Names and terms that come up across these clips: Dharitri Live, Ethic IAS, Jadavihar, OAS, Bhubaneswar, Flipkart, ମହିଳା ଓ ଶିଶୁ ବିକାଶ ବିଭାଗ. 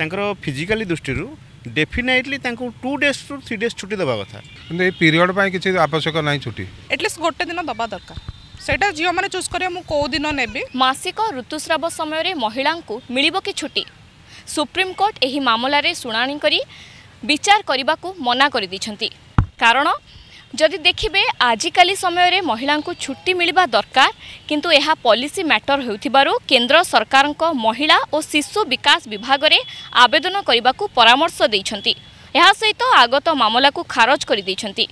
फिजिकाली दृष्टि definitely 2 days 3 days छुट्टी देवा कथा पीरियड पर किसी आवश्यक ना छुट्टी एटलिस्ट गोटे दिन दबा दरकार सेटा झील मैंने चूज करें कौ दिन नेबी मासिक ऋतुस्राव समय महिला को मिलिबो कि छुट्टी सुप्रीम कोर्ट एही मामला रे सुनानी करी विचार करने को मना कर दी कारण जदि देखिए आजिकल समय महिला को छुट्टी मिलवा दरकार किंतु यह पॉलिसी मैटर हो केंद्र सरकार महिला और शिशु विकास विभाग में आवेदन करने को परामर्श देइछंती। यह सहित आगत मामला को खारज कर देइछंती।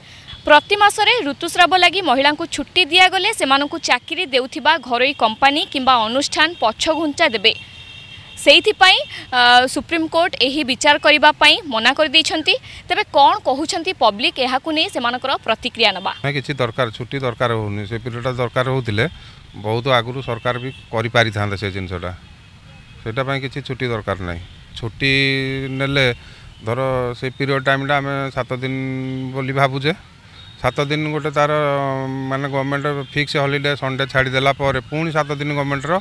प्रति मासरे ऋतुस्राव लगी महिला को छुट्टी दिया गले सेमानन को चाकरी देउथिबा घरोई कंपानी किंबा अनुष्ठान पछघुंचा देबे सेइथि पई सुप्रीम कोर्ट एही विचार करिबा पई मना कर दैछंती। तबे कोन कहउछंती पब्लिक एहा को नै सेमानकर प्रतिक्रिया नबा नै किछि दरकार छुट्टी दरकार होउनी से पिरियडा दरकार होउतिले बहुत आगुरु सरकार भी करि पारि थांदा से जिनसोडा सेटा पई किछि छुट्टी दरकार नै छुट्टी नेले धर से पिरियड टाइमडा हम 7 दिन बोली भाबुजे 7 दिन गोटे तार माने गवर्नमेंट फिक्स हॉलिडे संडे छाड़देला पुणी 7 दिन गवर्नमेंटर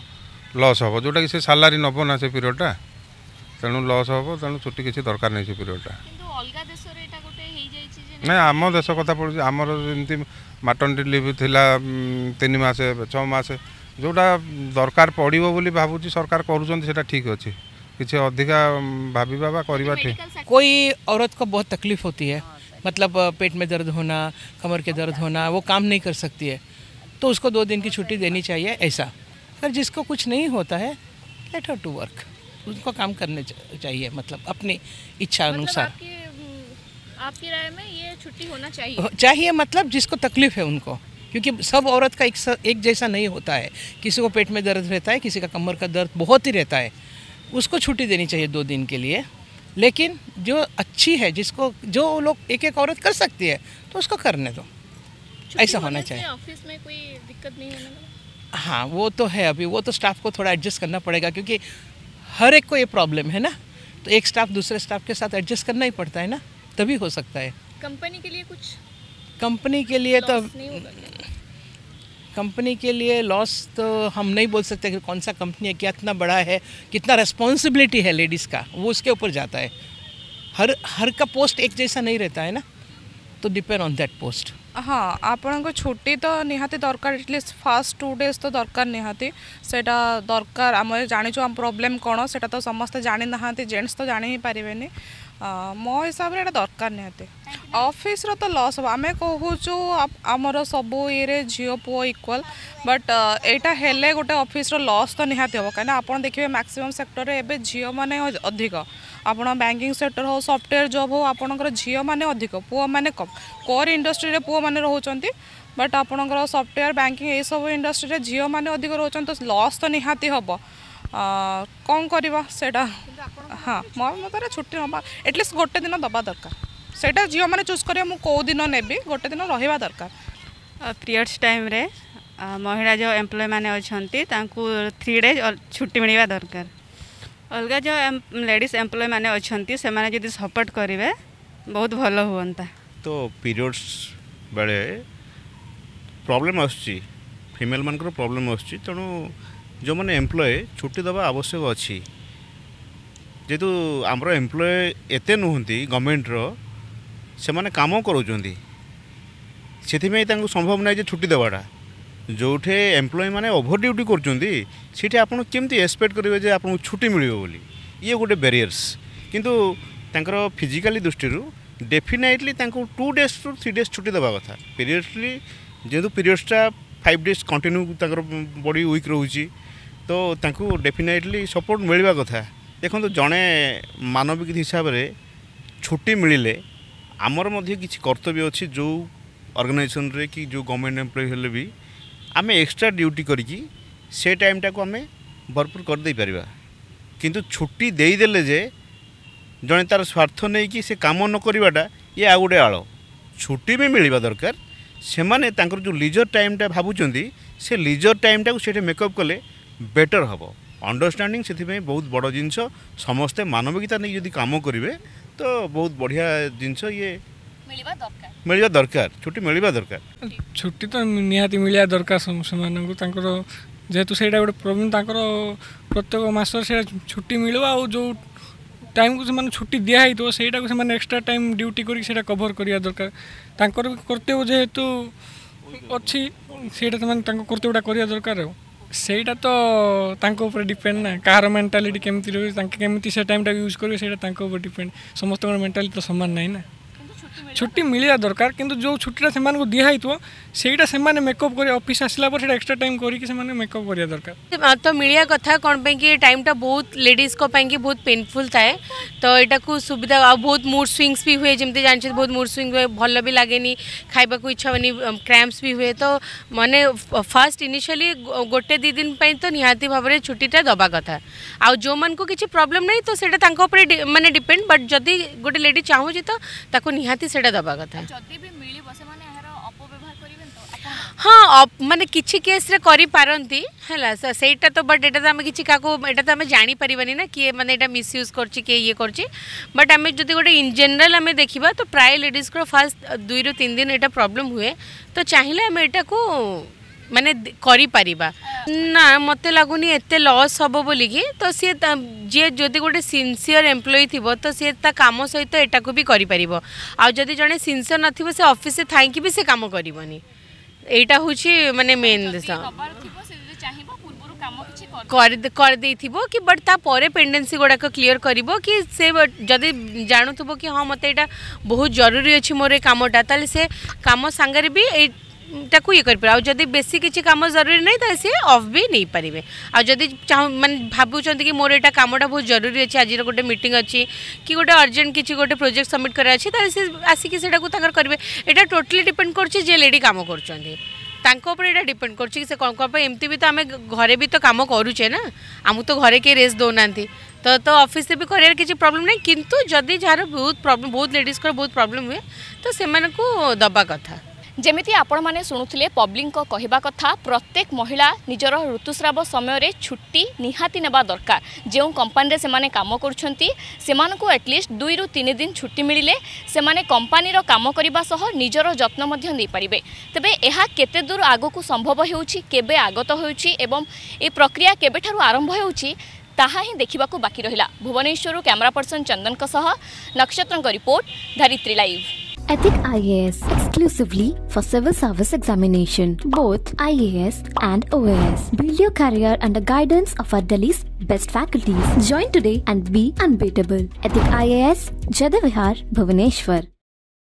लॉस हम जोटा कि से सालारी नब ना से पीरियडा तेणु लॉस हम तेणु छुट्टी किसी दरकार नहीं पीरियडा ना आम देश कथा पड़ी आमर जमी मैटरनिटी लिव थिला 3 मास 6 मास जोटा दरकार पड़ो बोली भावुँ सरकार करूँगी ठीक अच्छे किसी अधिका भावा करवा ठीक। कोई औरत को बहुत तकलीफ होती है मतलब पेट में दर्द होना कमर के दर्द होना वो काम नहीं कर सकती है तो उसको 2 दिन की छुट्टी देनी चाहिए ऐसा। अगर जिसको कुछ नहीं होता है लेट हर टू वर्क उनको काम करने चाहिए मतलब अपनी इच्छा अनुसार। आपकी राय में ये छुट्टी होना चाहिए मतलब जिसको तकलीफ है उनको क्योंकि सब औरत का एक जैसा नहीं होता है। किसी को पेट में दर्द रहता है किसी का कमर का दर्द बहुत ही रहता है उसको छुट्टी देनी चाहिए 2 दिन के लिए। लेकिन जो अच्छी है जिसको जो लोग एक औरत कर सकती है तो उसको करने दो ऐसा होना चाहिए। ऑफिस में कोई दिक्कत नहीं होने वाला। हाँ वो तो है अभी वो तो स्टाफ को थोड़ा एडजस्ट करना पड़ेगा क्योंकि हर एक को ये प्रॉब्लम है ना तो एक स्टाफ दूसरे स्टाफ के साथ एडजस्ट करना ही पड़ता है ना तभी हो सकता है। कंपनी के लिए कुछ कंपनी के लिए तो कंपनी के लिए लॉस तो हम नहीं बोल सकते कि कौन सा कंपनी है क्या इतना बड़ा है कितना रेस्पॉन्सिबिलिटी है लेडीज़ का वो उसके ऊपर जाता है। हर का पोस्ट एक जैसा नहीं रहता है ना तो डिपेंड ऑन दैट पोस्ट। हाँ आपण को छुट्टी तो निहाती दरकार एटलिस्ट फास्ट 2 डेज तो दरकार निहाती सेटा दरकार आम जानिचो आम प्रॉब्लम कौन सेटा तो समस्ते जानी नहांती जेंट्स तो जानी ही पारिबेनी मो हिसाब से दरकार निहाती ऑफिस रो तो लॉस हम आम कहूँ आमर सब ये झील पुओ इक्वाल बट एटा हेले गोटे ऑफिस रो लॉस तो निहाती हम कहीं आपन देखिए मैक्सिमम सेक्टर रे झील माने अधिक आप बैंकिंग सेक्टर हो सॉफ्टवेयर जॉब हो आपंकर झील माने अधिक पुओ माने कम कोर इंडस्ट्री पुओ माने रोचंती बट आपंकर सॉफ्टवेयर बैंकिंग ये सब इंडस्ट्री रे झील माने अधिक रोचन तो लॉस तो निहाती हम कौन करवा सेटा। हाँ मो मत छुट्टी ना एटलिस्ट गोटे दिन दबा दरकार सेटा झील मैंने चूज करें कौ दिन नेबी गोटे दिन रहा दरकार। पीरियड्स टाइम रे महिला जो एम्प्लॉय मैंने अच्छे 3 डेज छुट्टी मिलवा दरकार अलग जो लेडीज एम्प्लॉय मैंने अच्छे से मैंने जब सपोर्ट करेंगे बहुत भल हुआ तो पीरियड्स बेले प्रॉब्लम फीमेल मान प्रॉब्लम तेणु जो मैंने एम्प्लॉय छुट्टी दबा आवश्यक अच्छी जेहेतु आमर एम्प्लॉय एत नुहति गवर्नमेंटर से मैंने कम करूँगी से संभव ना छुट्टी देवाटा जो एम्प्लॉय मैंने ओवर ड्यूटी करमती एक्सपेक्ट करेंगे आपको छुट्टी मिलो बोली ये गोटे बैरियर्स किंतु तांकर फिजिकाली दृष्टि डेफिनेटली 2 डेज 3 डेज छुट्टी देवा कथा। पीरियडली जेहेतु पीरियड्सटा 5 डेज कंटिन्यू बॉडी वीक रोचे तो डेफिनेटली सपोर्ट मिलवा कथा। देखो जड़े मानविक हिसाब से छुट्टी मिले आमर मध्य किसी कर्तव्य अच्छे जो ऑर्गेनाइजेशन रे कि जो गवर्नमेंट एम्प्लॉय हेले भी आम एक्स्ट्रा ड्यूटी करके से टाइमटा को आम भरपूर कर दे पारिबा किंतु छुट्टी देदेले जे जड़े तार स्वार्थ नहीं कि से काम न करवाटा ये आ गोटे आड़ छुट्टी भी मिलवा दरकार से माने तांकर जो लीजर टाइमटा भाबुचंदी से लीजर टाइमटा को सेठे मेकअप कले बेटर हबो अंडरस्टैंडिंग से बहुत बड़ जिनस समस्ते मानविकता नहीं जब कम करेंगे तो बहुत बढ़िया जिनस ये मिलवा दरकार छुट्टी मिलवा दरकार छुट्टी तो निहाती मिलवा दरकार से मानक जेहेतु से गोटे प्रॉब्लम प्रत्येक मस छुट्टी मिलवा जो टाइम को से छुट्टी दिखाई तो सहीटा को से एक्सट्रा टाइम ड्यूटी कर कभर करवा दरकार तांकर कर्तव्य जेहेतु अच्छी कर्तव्यटा करवा दरकार सेटा तो तांको ऊपर डिपेंड ना कार मेंटालिटी केमती रही से टाइम यूज करेंगे डिपेंड समस्त मेंटालिटी तो समान ना ना छुट्टी मिलवा दरकार किंतु जो छुट्टी से दिखाई थोड़ा से मेकअप कर ऑफिस आसला पर एक्स्ट्रा टाइम करके मेकअप करा दरकार तो मिलवा कथा कौन पे टाइम टा बहुत लेडीज को बहुत पेनफुल थाए तो यहाँ को सुविधा आ बहुत मूड स्विंग्स भी हुए जमी जानते बहुत मूड स्विंग हुए भल भी लगे खाइबा को इच्छा होनी क्रैम्प्स भी हुए तो मैंने फर्स्ट इनिशियली गोटे दी दिन तो निहाती भाव में छुट्टीटा दवा कथा आ जो मानक किसी प्रॉब्लम नहीं तो से मानने डिपेंड बट जदि गोटे लेडी चाहूँगी तो निहाती दबा कथा हाँ माने किसी केस रे करी पारंती है सेटा तो बट एटा तो आम किसी का जानी पारिबानी ना किए माने एटा मिसयूज करछि के ये करछि बट आम जदि गोटे इन जनरल आम देखा तो प्राय लेडीज को फास्ट 2 ରୁ 3 दिन एटा प्रॉब्लम हुए तो चाहिए आम एटा को माने करी पारिबा ना मत लगुनि एत लॉस हम बोलिकी तो सी जी जदि गोटे सिनसीयर एम्प्लॉय थी तो सी काम सहित एटा को भी करें आदि जड़े सिनसीयर न से ऑफिस थी भी से कम करनी एटा हूँ माने मेन देश कर दे कि बट तापर पेंडेन्सी गुड़ाक क्लीयर कर कि से जदि जानुव कि हाँ मत यहाँ बहुत जरूरी अच्छी मोर कामटा ताले से काम सांगे भी ये कर बेसी किसी काम जरूरी नहीं तो सी ऑफ भी नहीं पारे आदि चाह मैं भावुं कि मोर यहाँ कामटा बहुत जरूरी अच्छे आज गोटे मीटिंग अच्छी कि गोटे अर्जेंट किसी गोटे प्रोजेक्ट सबमिट करार अच्छे सी आसिकी से करेंगे यहाँ टोटली डिपेंड कर लेडी काम कर डिपेंड करमती भी तो आम घरे भी तो काम करुचे ना आमको तो घरे के रेस्ट दौना तो ऑफिस भी करार किसी प्रॉब्लम नहीं किंतु जदि जार बहुत प्रॉब्लम बहुत लेडीज को बहुत प्रॉब्लम हुए तो से दबा कथा जेमिति आपण माने शुणुले पब्लिक कहवा कथा प्रत्येक महिला निजर ऋतुस्राव समय छुट्टी निहाती नेबा दरकार जो कंपनी से काम करुछंती एटलिस्ट 2 ରୁ 3 दिन छुट्टी मिले से कंपनी रो काम करिबा सह निजर जत्न मध्य नै पारिबे तबे एहा केते दूर आगो को संभव हेउछि केबे आगत हेउछि एवं ए प्रक्रिया केबे ठारू आरंभ हेउछि ताहा ही देखिबा को बाकी रहिला भुवनेश्वर कैमरा पर्सन चंदन का सह नक्षत्रन का report Dharitri live Ethic IAS exclusively for civil service examination, both IAS and OAS. Build your career under guidance of our Delhi's best faculties. Join today and be unbeatable. Ethic IAS, Jadavihar, Bhubaneswar.